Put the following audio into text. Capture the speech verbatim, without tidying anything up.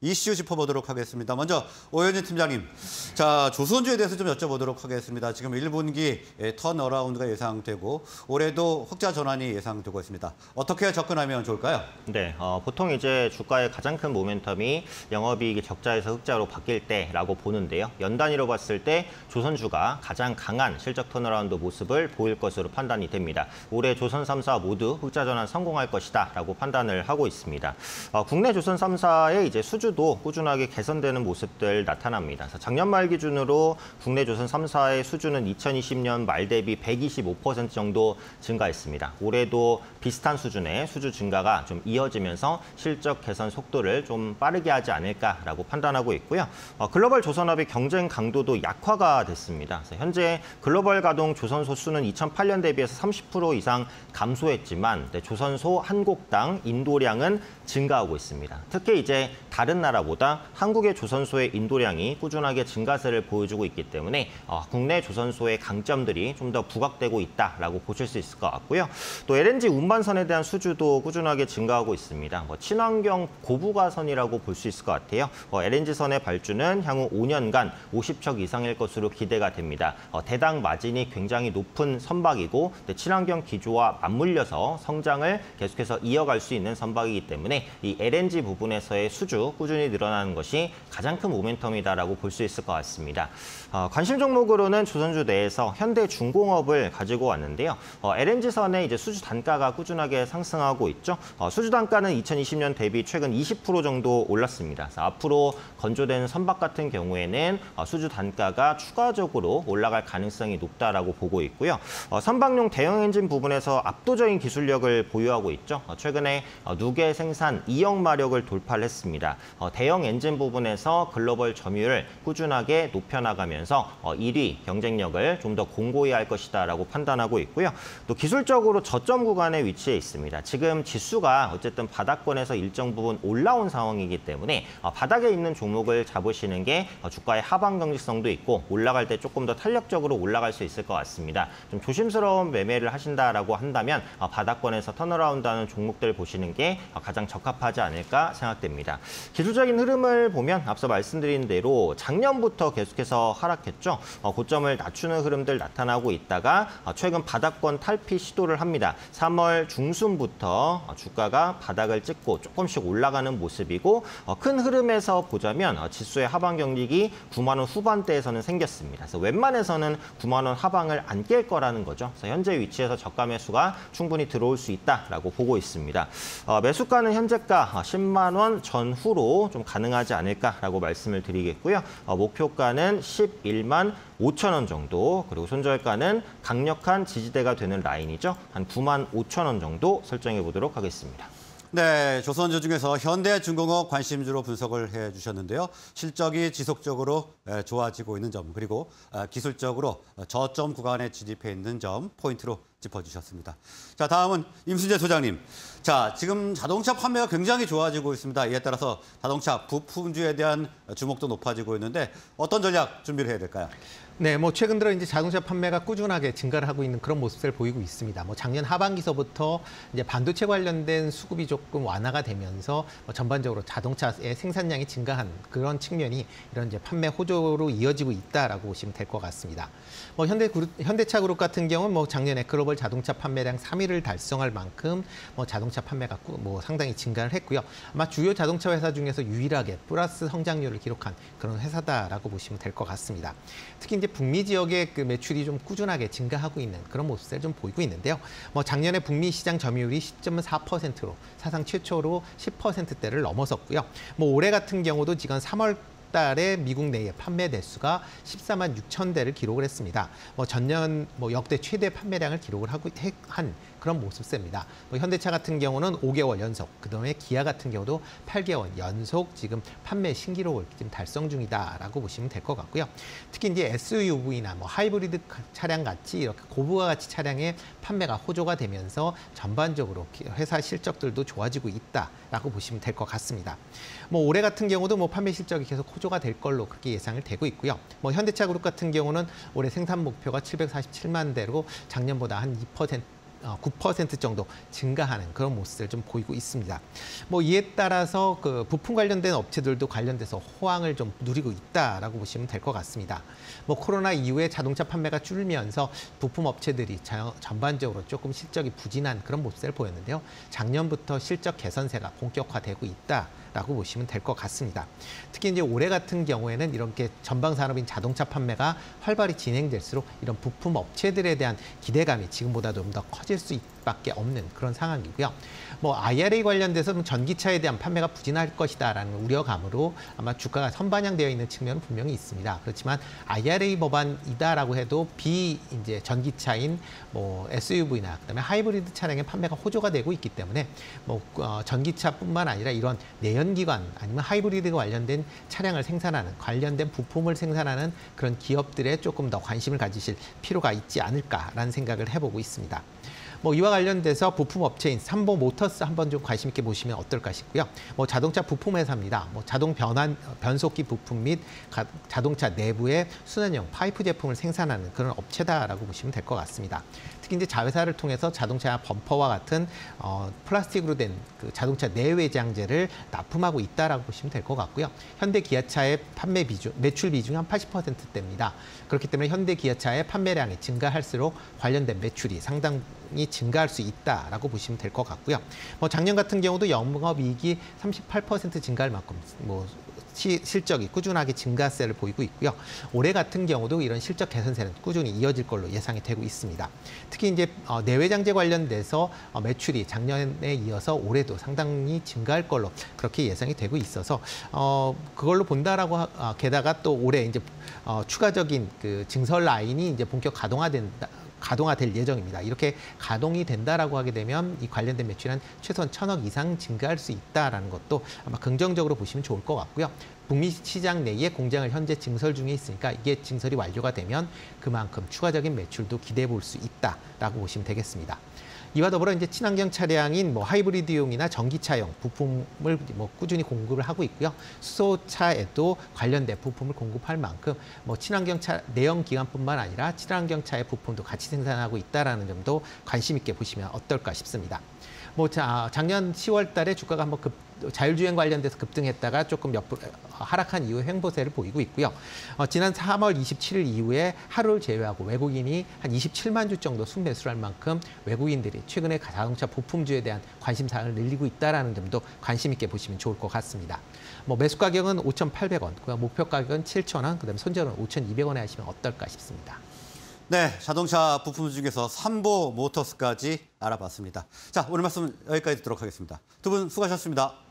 이슈 짚어보도록 하겠습니다. 먼저 오현진 팀장님, 자 조선주에 대해서 좀 여쭤보도록 하겠습니다. 지금 일 분기 턴어라운드가 예상되고 올해도 흑자 전환이 예상되고 있습니다. 어떻게 접근하면 좋을까요? 네, 어, 보통 이제 주가의 가장 큰 모멘텀이 영업이익이 적자에서 흑자로 바뀔 때라고 보는데요. 연 단위로 봤을 때 조선주가 가장 강한 실적 턴어라운드 모습을 보일 것으로 판단이 됩니다. 올해 조선 삼 사 모두 흑자 전환 성공할 것이다라고 판단을 하고 있습니다. 어, 국내 조선 삼 사의 이제 수주 도 꾸준하게 개선되는 모습들 나타납니다. 작년 말 기준으로 국내 조선 삼 사의 수주는 이천이십 년 말 대비 백이십오 퍼센트 정도 증가했습니다. 올해도 비슷한 수준의 수주 증가가 좀 이어지면서 실적 개선 속도를 좀 빠르게 하지 않을까라고 판단하고 있고요. 글로벌 조선업의 경쟁 강도도 약화가 됐습니다. 현재 글로벌 가동 조선소 수는 이천팔 년 대비해서 삼십 퍼센트 이상 감소했지만 조선소 한 곡당 인도량은 증가하고 있습니다. 특히 이제 다른 나라보다 한국의 조선소의 인도량이 꾸준하게 증가세를 보여주고 있기 때문에 국내 조선소의 강점들이 좀 더 부각되고 있다라고 보실 수 있을 것 같고요. 또 엘엔지 운반선에 대한 수주도 꾸준하게 증가하고 있습니다. 뭐 친환경 고부가선이라고 볼 수 있을 것 같아요. 엘엔지선의 발주는 향후 오 년간 오십 척 이상일 것으로 기대가 됩니다. 대당 마진이 굉장히 높은 선박이고 친환경 기조와 맞물려서 성장을 계속해서 이어갈 수 있는 선박이기 때문에 이 엘엔지 부분에서의 수주 꾸준히 늘어나는 것이 가장 큰 모멘텀이다라고 볼 수 있을 것 같습니다. 어, 관심 종목으로는 조선주 내에서 현대중공업을 가지고 왔는데요. 어, 엘엔지선의 이제 수주 단가가 꾸준하게 상승하고 있죠. 어, 수주 단가는 이천이십 년 대비 최근 이십 퍼센트 정도 올랐습니다. 앞으로 건조된 선박 같은 경우에는 어, 수주 단가가 추가적으로 올라갈 가능성이 높다라고 보고 있고요. 어, 선박용 대형 엔진 부분에서 압도적인 기술력을 보유하고 있죠. 어, 최근에 어, 누계 생산 이억 마력을 돌파했습니다. 어, 대형 엔진 부분에서 글로벌 점유율을 꾸준하게 높여나가면서 어, 일 위 경쟁력을 좀 더 공고히 할 것이다라고 판단하고 있고요. 또 기술적으로 저점 구간에 위치해 있습니다. 지금 지수가 어쨌든 바닥권에서 일정 부분 올라온 상황이기 때문에 어, 바닥에 있는 종목을 잡으시는 게 어, 주가의 하방 경직성도 있고 올라갈 때 조금 더 탄력적으로 올라갈 수 있을 것 같습니다. 좀 조심스러운 매매를 하신다라고 한다면 어, 바닥권에서 턴어라운드하는 종목들 보시는 게 어, 가장 적합하지 않을까 생각됩니다. 기술적인 흐름을 보면 앞서 말씀드린 대로 작년부터 계속해서 하락했죠. 고점을 낮추는 흐름들 나타나고 있다가 최근 바닥권 탈피 시도를 합니다. 삼월 중순부터 주가가 바닥을 찍고 조금씩 올라가는 모습이고 큰 흐름에서 보자면 지수의 하방 경직이 구만 원 후반대에서는 생겼습니다. 그래서 웬만해서는 구만 원 하방을 안 깰 거라는 거죠. 그래서 현재 위치에서 저가 매수가 충분히 들어올 수 있다라고 보고 있습니다. 매수가는 현재가 십만 원 전후로 좀 가능하지 않을까라고 말씀을 드리겠고요. 어, 목표가는 십일만 오천 원 정도, 그리고 손절가는 강력한 지지대가 되는 라인이죠. 한 구만 오천 원 정도 설정해 보도록 하겠습니다. 네, 조선주 중에서 현대중공업 관심주로 분석을 해주셨는데요. 실적이 지속적으로 좋아지고 있는 점, 그리고 기술적으로 저점 구간에 진입해 있는 점 포인트로 짚어주셨습니다. 자, 다음은 임순재 소장님. 자, 지금 자동차 판매가 굉장히 좋아지고 있습니다. 이에 따라서 자동차 부품주에 대한 주목도 높아지고 있는데 어떤 전략 준비를 해야 될까요? 네, 뭐 최근 들어 이제 자동차 판매가 꾸준하게 증가를 하고 있는 그런 모습을 보이고 있습니다. 뭐 작년 하반기서부터 이제 반도체 관련된 수급이 조금 완화가 되면서 뭐 전반적으로 자동차의 생산량이 증가한 그런 측면이 이런 이제 판매 호조로 이어지고 있다라고 보시면 될 것 같습니다. 뭐 현대 그룹, 현대차 그룹 같은 경우는 뭐 작년에 글로벌 자동차 판매량 삼 위를 달성할 만큼 뭐 자동차 판매가 뭐 상당히 증가를 했고요. 아마 주요 자동차 회사 중에서 유일하게 플러스 성장률을 기록한 그런 회사다라고 보시면 될 것 같습니다. 특히 이제 북미 지역의 그 매출이 좀 꾸준하게 증가하고 있는 그런 모습을 좀 보이고 있는데요. 뭐 작년에 북미 시장 점유율이 십 점 사 퍼센트로 사상 최초로 십 퍼센트대를 넘어섰고요. 뭐 올해 같은 경우도 지금 삼월 달에 미국 내에 판매 대수가 십사만 육천 대를 기록을 했습니다. 뭐 전년 뭐 역대 최대 판매량을 기록을 하고 한 그런 모습입니다. 뭐 현대차 같은 경우는 오 개월 연속, 그다음에 기아 같은 경우도 팔 개월 연속 지금 판매 신기록을 지금 달성 중이다라고 보시면 될 것 같고요. 특히 이제 에스유브이나 뭐 하이브리드 차량 같이 이렇게 고부가 가치 차량의 판매가 호조가 되면서 전반적으로 회사 실적들도 좋아지고 있다라고 보시면 될 것 같습니다. 뭐 올해 같은 경우도 뭐 판매 실적이 계속 호조가 될 걸로 그렇게 예상을 되고 있고요. 뭐 현대차 그룹 같은 경우는 올해 생산 목표가 칠백사십칠만 대로 작년보다 한 이 퍼센트 구 퍼센트 정도 증가하는 그런 모습을 좀 보이고 있습니다. 뭐 이에 따라서 그 부품 관련된 업체들도 관련돼서 호황을 좀 누리고 있다라고 보시면 될 것 같습니다. 뭐 코로나 이후에 자동차 판매가 줄면서 부품 업체들이 자, 전반적으로 조금 실적이 부진한 그런 모습을 보였는데요. 작년부터 실적 개선세가 본격화되고 있다라고 보시면 될 것 같습니다. 특히 이제 올해 같은 경우에는 이렇게 전방 산업인 자동차 판매가 활발히 진행될수록 이런 부품 업체들에 대한 기대감이 지금보다 좀 더 커질 수밖에 없는 그런 상황이고요. 뭐 아이알에이 관련돼서 전기차에 대한 판매가 부진할 것이다라는 우려감으로 아마 주가가 선반영되어 있는 측면은 분명히 있습니다. 그렇지만 아이알에이 법안이다라고 해도 비 이제 전기차인 뭐 에스유브이나 그다음에 하이브리드 차량의 판매가 호조가 되고 있기 때문에 뭐 어, 전기차뿐만 아니라 이런 내연기관 아니면 하이브리드 관련된 차량을 생산하는 관련된 부품을 생산하는 그런 기업들에 조금 더 관심을 가지실 필요가 있지 않을까라는 생각을 해보고 있습니다. 뭐 이와 관련돼서 부품 업체인 삼보 모터스 한번 좀 관심 있게 보시면 어떨까 싶고요. 뭐 자동차 부품 회사입니다. 뭐 자동 변환 변속기 부품 및 가, 자동차 내부의 순환형 파이프 제품을 생산하는 그런 업체다라고 보시면 될 것 같습니다. 특히 이제 자회사를 통해서 자동차 범퍼와 같은 어, 플라스틱으로 된 그 자동차 내외장재를 납품하고 있다라고 보시면 될 것 같고요. 현대 기아차의 판매 비중, 매출 비중이 한 팔십 퍼센트대입니다. 그렇기 때문에 현대 기아차의 판매량이 증가할수록 관련된 매출이 상당히 증가할 수 있다라고 보시면 될 것 같고요. 뭐 작년 같은 경우도 영업이익이 삼십팔 퍼센트 증가할 만큼 뭐 시, 실적이 꾸준하게 증가세를 보이고 있고요. 올해 같은 경우도 이런 실적 개선세는 꾸준히 이어질 걸로 예상이 되고 있습니다. 특히 이제 내외장재 관련돼서 매출이 작년에 이어서 올해도 상당히 증가할 걸로 그렇게 예상이 되고 있어서 어, 그걸로 본다라고 하, 게다가 또 올해 이제 어, 추가적인 그 증설 라인이 이제 본격 가동화된다. 가동화될 예정입니다. 이렇게 가동이 된다라고 하게 되면 이 관련된 매출이 한 최소한 천억 이상 증가할 수 있다라는 것도 아마 긍정적으로 보시면 좋을 것 같고요. 북미 시장 내에 공장을 현재 증설 중에 있으니까 이게 증설이 완료가 되면 그만큼 추가적인 매출도 기대해 볼 수 있다라고 보시면 되겠습니다. 이와 더불어 이제 친환경 차량인 뭐 하이브리드용이나 전기차용 부품을 뭐 꾸준히 공급을 하고 있고요. 수소차에도 관련된 부품을 공급할 만큼 뭐 친환경 차 내연기관뿐만 아니라 친환경 차의 부품도 같이 생산하고 있다라는 점도 관심 있게 보시면 어떨까 싶습니다. 뭐 자, 작년 시월 달에 주가가 한번 급 자율주행 관련돼서 급등했다가 조금 옆으로 하락한 이후 횡보세를 보이고 있고요. 어, 지난 삼월 이십칠일 이후에 하루를 제외하고 외국인이 한 이십칠만 주 정도 순매수를 할 만큼 외국인들이 최근에 자동차 부품주에 대한 관심사항을 늘리고 있다는 점도 관심 있게 보시면 좋을 것 같습니다. 뭐 매수 가격은 오천팔백 원, 목표 가격은 칠천 원, 그다음에 손절은 오천이백 원에 하시면 어떨까 싶습니다. 네, 자동차 부품 중에서 삼보 모터스까지 알아봤습니다. 자, 오늘 말씀 여기까지 듣도록 하겠습니다. 두 분 수고하셨습니다.